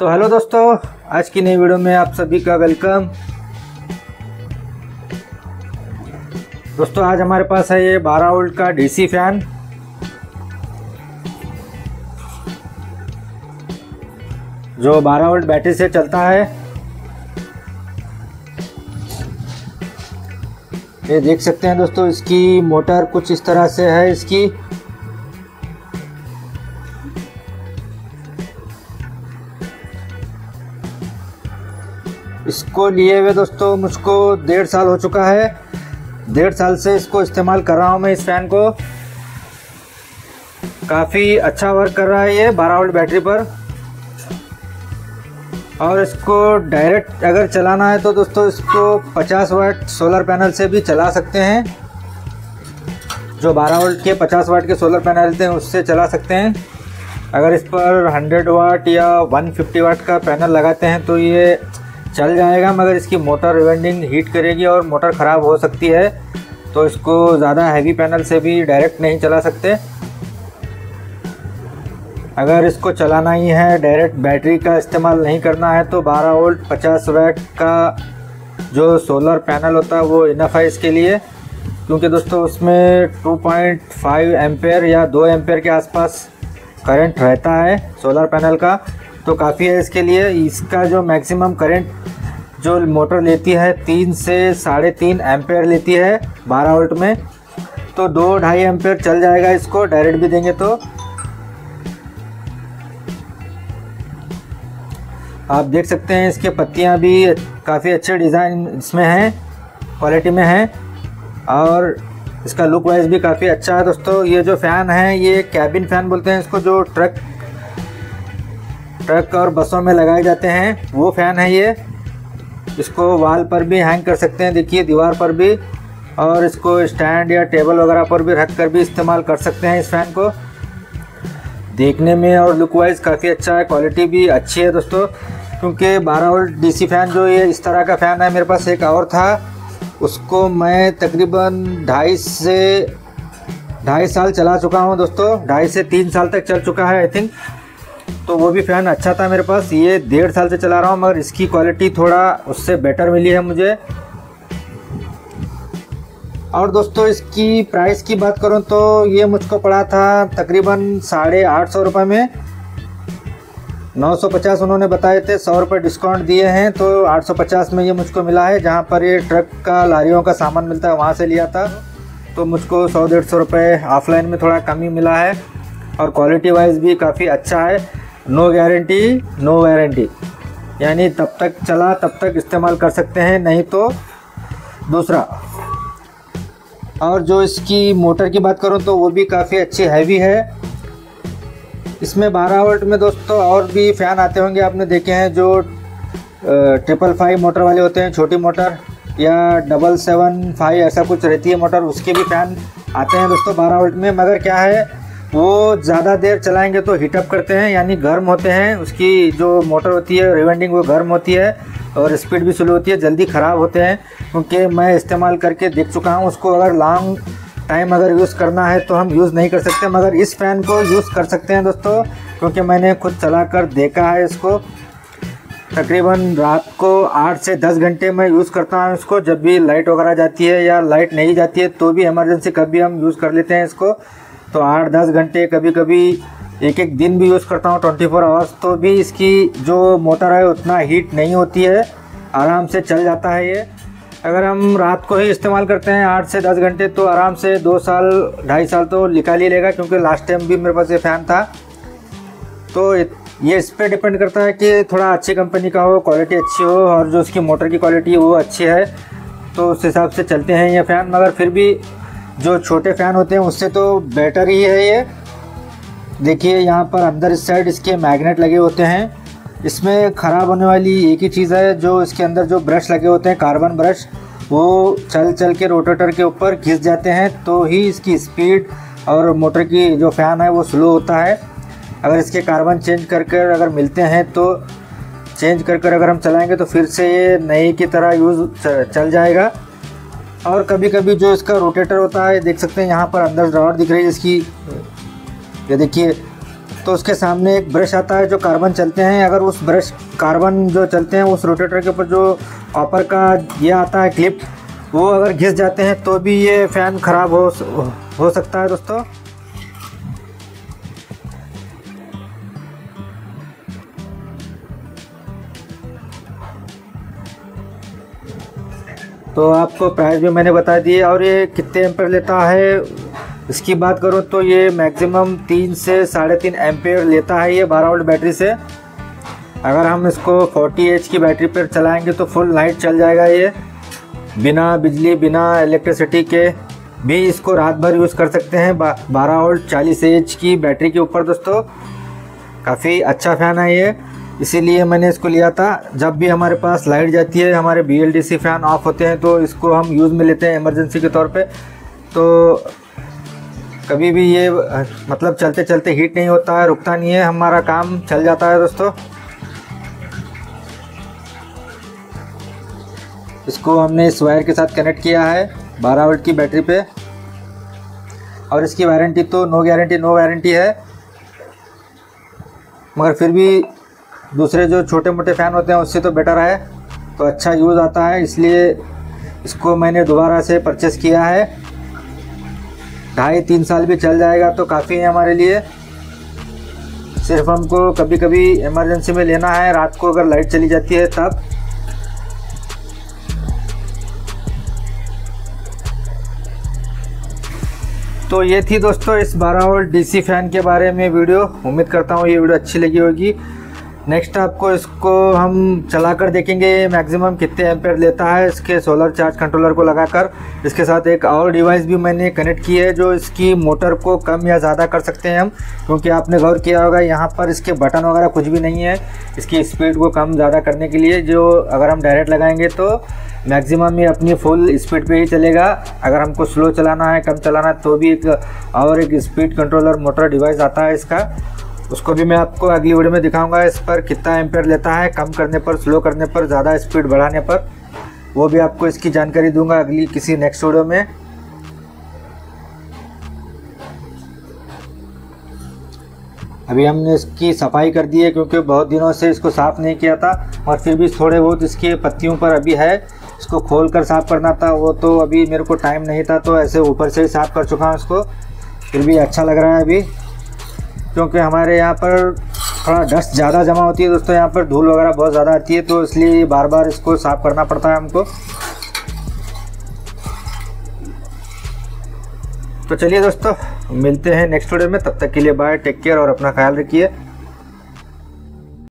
तो हेलो दोस्तों, आज की नई वीडियो में आप सभी का वेलकम। दोस्तों आज हमारे पास है ये 12 वोल्ट का डीसी फैन। जो 12 वोल्ट बैटरी से चलता है। ये देख सकते हैं दोस्तों, इसकी मोटर कुछ इस तरह से है इसकी। इसको लिए हुए दोस्तों मुझको 1.5 साल हो चुका है। 1.5 साल से इसको इस्तेमाल कर रहा हूँ मैं। इस फैन को काफ़ी अच्छा वर्क कर रहा है ये 12 वोल्ट बैटरी पर। और इसको डायरेक्ट अगर चलाना है तो दोस्तों इसको 50 वाट सोलर पैनल से भी चला सकते हैं। जो 12 वोल्ट के 50 वाट के सोलर पैनल थे उससे चला सकते हैं। अगर इस पर 100 वाट या 150 वाट का पैनल लगाते हैं तो ये चल जाएगा, मगर इसकी मोटर वेंडिंग हीट करेगी और मोटर ख़राब हो सकती है। तो इसको ज़्यादा हैवी पैनल से भी डायरेक्ट नहीं चला सकते। अगर इसको चलाना ही है, डायरेक्ट बैटरी का इस्तेमाल नहीं करना है, तो 12 वोल्ट 50 वाट का जो सोलर पैनल होता है वो इनफ है इसके लिए। क्योंकि दोस्तों उसमें 2.5 एम्पेयर या 2 एम्पेयर के आसपास करंट रहता है सोलर पैनल का, तो काफ़ी है इसके लिए। इसका जो मैक्सिमम करंट जो मोटर लेती है 3 से 3.5 एम्पेयर लेती है 12 वोल्ट में। तो 2-2.5 एम्पेयर चल जाएगा इसको डायरेक्ट भी देंगे तो। आप देख सकते हैं इसके पत्तियां भी काफ़ी अच्छे डिज़ाइन इसमें हैं, क्वालिटी में हैं, और इसका लुक वाइज भी काफ़ी अच्छा है दोस्तों। ये जो फ़ैन है ये कैबिन फ़ैन बोलते हैं इसको, जो ट्रक और बसों में लगाए जाते हैं वो फ़ैन है ये। इसको वॉल पर भी हैंग कर सकते हैं, देखिए दीवार पर भी, और इसको स्टैंड या टेबल वगैरह पर भी रख कर भी इस्तेमाल कर सकते हैं इस फ़ैन को। देखने में और लुक वाइज काफ़ी अच्छा है, क्वालिटी भी अच्छी है दोस्तों। क्योंकि 12 वोल्ट डीसी फ़ैन जो ये इस तरह का फ़ैन है, मेरे पास एक और था, उसको मैं तकरीबन 2.5 साल चला चुका हूँ दोस्तों। 2.5 से 3 साल तक चल चुका है आई थिंक। तो वो भी फ़ैन अच्छा था मेरे पास। ये 1.5 साल से चला रहा हूँ, मगर इसकी क्वालिटी थोड़ा उससे बेटर मिली है मुझे। और दोस्तों इसकी प्राइस की बात करूँ तो ये मुझको पड़ा था तकरीबन 850 रुपये में। 950 उन्होंने बताए थे, 100 रुपये डिस्काउंट दिए हैं, तो 850 में ये मुझको मिला है। जहाँ पर ये ट्रक का लारियों का सामान मिलता है वहाँ से लिया था, तो मुझको 100-150 रुपये ऑफलाइन में थोड़ा कम ही मिला है। और क्वालिटी वाइज भी काफ़ी अच्छा है। नो वारंटी यानी तब तक चला तब तक इस्तेमाल कर सकते हैं, नहीं तो दूसरा। और जो इसकी मोटर की बात करूँ तो वो भी काफ़ी अच्छी हैवी है। इसमें 12 वोल्ट में दोस्तों और भी फ़ैन आते होंगे, आपने देखे हैं, जो 555 मोटर वाले होते हैं, छोटी मोटर, या 775 ऐसा कुछ रहती है मोटर, उसके भी फ़ैन आते हैं दोस्तों 12 वोल्ट में। मगर क्या है, वो ज़्यादा देर चलाएंगे तो हीटअप करते हैं, यानी गर्म होते हैं। उसकी जो मोटर होती है रिवेंडिंग वो गर्म होती है और स्पीड भी स्लो होती है, जल्दी ख़राब होते हैं। क्योंकि मैं इस्तेमाल करके देख चुका हूँ उसको। अगर लॉन्ग टाइम अगर यूज़ करना है तो हम यूज़ नहीं कर सकते, मगर इस फ़ैन को यूज़ कर सकते हैं दोस्तों। क्योंकि मैंने खुद चला कर देखा है इसको। तकरीबन रात को 8 से 10 घंटे मैं यूज़ करता हूँ इसको। जब भी लाइट वगैरह जाती है या लाइट नहीं जाती है तो भी इमरजेंसी कभी हम यूज़ कर लेते हैं इसको। तो 8-10 घंटे, कभी कभी एक दिन भी यूज़ करता हूँ, 24 आवर्स। तो भी इसकी जो मोटर है उतना हीट नहीं होती है, आराम से चल जाता है ये। अगर हम रात को ही इस्तेमाल करते हैं 8 से 10 घंटे, तो आराम से 2-2.5 साल तो निकाल ही लेगा। क्योंकि लास्ट टाइम भी मेरे पास ये फ़ैन था। तो ये इस पर डिपेंड करता है कि थोड़ा अच्छी कंपनी का हो, क्वालिटी अच्छी हो, और जो उसकी मोटर की क्वालिटी है वो अच्छी है, तो उस हिसाब से चलते हैं ये फ़ैन। मगर फिर भी जो छोटे फ़ैन होते हैं उससे तो बेटर ही है ये। देखिए यहाँ पर अंदर इस साइड इसके मैग्नेट लगे होते हैं। इसमें ख़राब होने वाली एक ही चीज़ है, जो इसके अंदर जो ब्रश लगे होते हैं, कार्बन ब्रश, वो चल के रोटेटर के ऊपर घिस जाते हैं, तो ही इसकी स्पीड और मोटर की जो फ़ैन है वो स्लो होता है। अगर इसके कार्बन चेंज कर कर अगर मिलते हैं तो चेंज कर कर अगर हम चलाएँगे तो फिर से ये नई की तरह यूज़ चल जाएगा। और कभी कभी जो इसका रोटेटर होता है, देख सकते हैं यहाँ पर अंदर ड्रावर दिख रही है इसकी, ये देखिए, तो उसके सामने एक ब्रश आता है जो कार्बन चलते हैं। अगर उस ब्रश कार्बन जो चलते हैं उस रोटेटर के ऊपर जो कॉपर का ये आता है क्लिप, वो अगर घिस जाते हैं तो भी ये फ़ैन ख़राब हो सकता है दोस्तों। तो आपको प्राइस भी मैंने बता दिए और ये कितने एम्पेयर लेता है इसकी बात करूँ तो ये मैक्सिमम 3 से 3.5 एम्पेयर लेता है ये 12 वोल्ट बैटरी से। अगर हम इसको 40H की बैटरी पर चलाएंगे तो फुल नाइट चल जाएगा ये, बिना बिजली बिना इलेक्ट्रिसिटी के भी इसको रात भर यूज़ कर सकते हैं 12 वोल्ट 40H की बैटरी के ऊपर। दोस्तों काफ़ी अच्छा फ़ैन है ये, इसीलिए मैंने इसको लिया था। जब भी हमारे पास लाइट जाती है, हमारे BLDC फ़ैन ऑफ होते हैं तो इसको हम यूज़ में लेते हैं इमरजेंसी के तौर पे, तो कभी भी ये मतलब चलते चलते हीट नहीं होता है, रुकता नहीं है, हमारा काम चल जाता है दोस्तों। इसको हमने इस वायर के साथ कनेक्ट किया है 12 वोल्ट की बैटरी पे और इसकी वारंटी तो नो वारंटी है, मगर फिर भी दूसरे जो छोटे मोटे फ़ैन होते हैं उससे तो बेटर है, तो अच्छा यूज़ आता है, इसलिए इसको मैंने दोबारा से परचेस किया है। 2.5-3 साल भी चल जाएगा तो काफ़ी है हमारे लिए। सिर्फ हमको कभी कभी इमरजेंसी में लेना है, रात को अगर लाइट चली जाती है तब। तो ये थी दोस्तों इस 12 वोल्ट DC फ़ैन के बारे में वीडियो। उम्मीद करता हूँ ये वीडियो अच्छी लगी होगी। नेक्स्ट आपको इसको हम चला कर देखेंगे मैक्सिमम कितने एम्पेयर लेता है इसके सोलर चार्ज कंट्रोलर को लगाकर। इसके साथ एक और डिवाइस भी मैंने कनेक्ट की है जो इसकी मोटर को कम या ज़्यादा कर सकते हैं हम, क्योंकि आपने गौर किया होगा यहाँ पर इसके बटन वगैरह कुछ भी नहीं है इसकी स्पीड को कम ज़्यादा करने के लिए। जो अगर हम डायरेक्ट लगाएंगे तो मैक्सिमम ये अपनी फुल स्पीड पे ही चलेगा। अगर हमको स्लो चलाना है, कम चलाना है, तो भी एक स्पीड कंट्रोलर मोटर डिवाइस आता है इसका, उसको भी मैं आपको अगली वीडियो में दिखाऊंगा। इस पर कितना एम्पेयर लेता है कम करने पर, स्लो करने पर, ज़्यादा स्पीड बढ़ाने पर, वो भी आपको इसकी जानकारी दूंगा अगली किसी नेक्स्ट वीडियो में। अभी हमने इसकी सफाई कर दी है क्योंकि बहुत दिनों से इसको साफ़ नहीं किया था, और फिर भी थोड़े बहुत इसके पत्तियों पर अभी है, इसको खोल कर साफ़ करना था, वो तो अभी मेरे को टाइम नहीं था, तो ऐसे ऊपर से ही साफ़ कर चुका हूँ इसको। फिर भी अच्छा लग रहा है अभी, क्योंकि हमारे यहाँ पर थोड़ा डस्ट ज़्यादा जमा होती है दोस्तों, यहाँ पर धूल वगैरह बहुत ज़्यादा आती है, तो इसलिए बार बार इसको साफ़ करना पड़ता है हमको। तो चलिए दोस्तों मिलते हैं नेक्स्ट वीडियो में, तब तक के लिए बाय, टेक केयर और अपना ख्याल रखिए।